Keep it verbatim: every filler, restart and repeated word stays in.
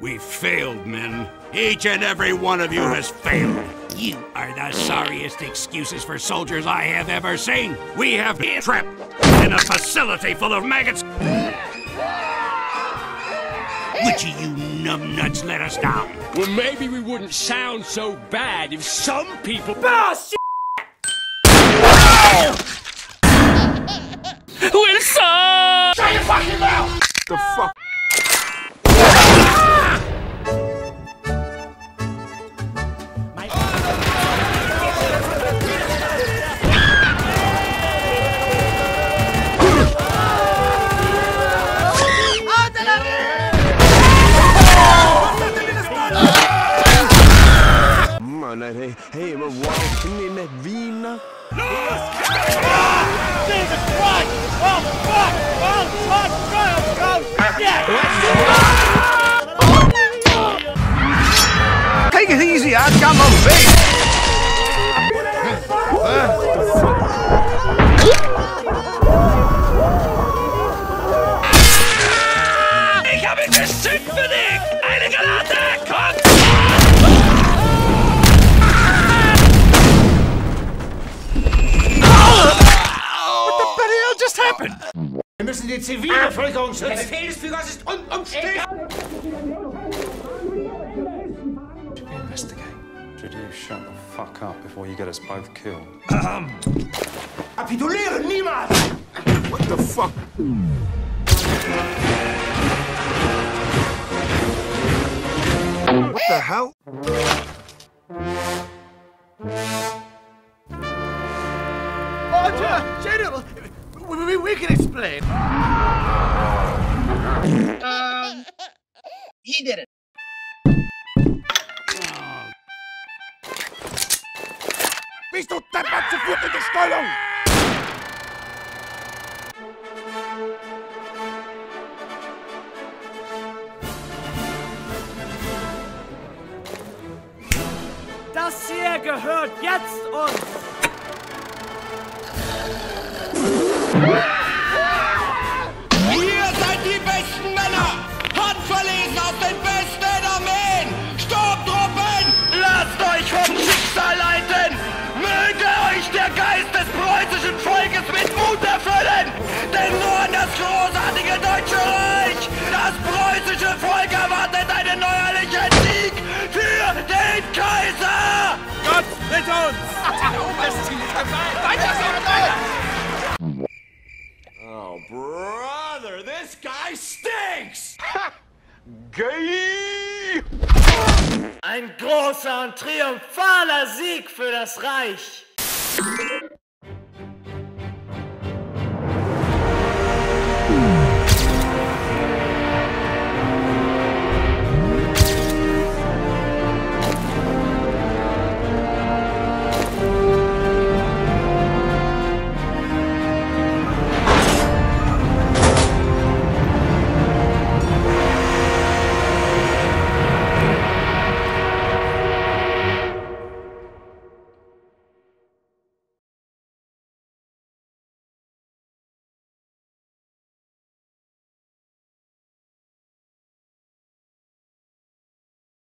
We've failed, men. Each and every one of you has failed. You are the sorriest excuses for soldiers I have ever seen. We have been trapped in a facility full of maggots. Which of you numbnuts let us down? Well, maybe we wouldn't sound so bad if some people... Bullshit! Wilson! Shut your fucking mouth! The fuck? Hey, hey, we're walking in that Vina. Lewis! Jesus Christ! Oh, fuck! Oh, fuck! Oh, fuck! Yeah! Take it easy, I got my face! Ich hab ihn geschickt für dich! Eine Granate! Komm! Wir müssen den Zivilbevölkerung schützen. Der Befehl des Führers ist unumstößlich. Should we investigate? Should you shut the fuck up before you get us both killed? Kapitulieren niemals! What the fuck? What the hell? Order, General! We, we, we can explain. Um, he did it. Bist du deppert, sofort in die Stellung! Das hier gehört jetzt uns! Ihr seid die besten Männer! Handverlesen aus den besten Armeen! Sturmtruppen! Lasst euch vom Schicksal leiten! Möge euch der Geist des preußischen Volkes mit Mut erfüllen! Denn nur das großartige Deutsche Reich, das preußische Volk erwartet einen neuerlichen Sieg für den Kaiser! Gott mit uns! Der Oberste ist gefallen! Weiter so, weiter! Oh, brother, this guy stinks! Ha! Gay! Ein großer und triumphaler Sieg für das Reich!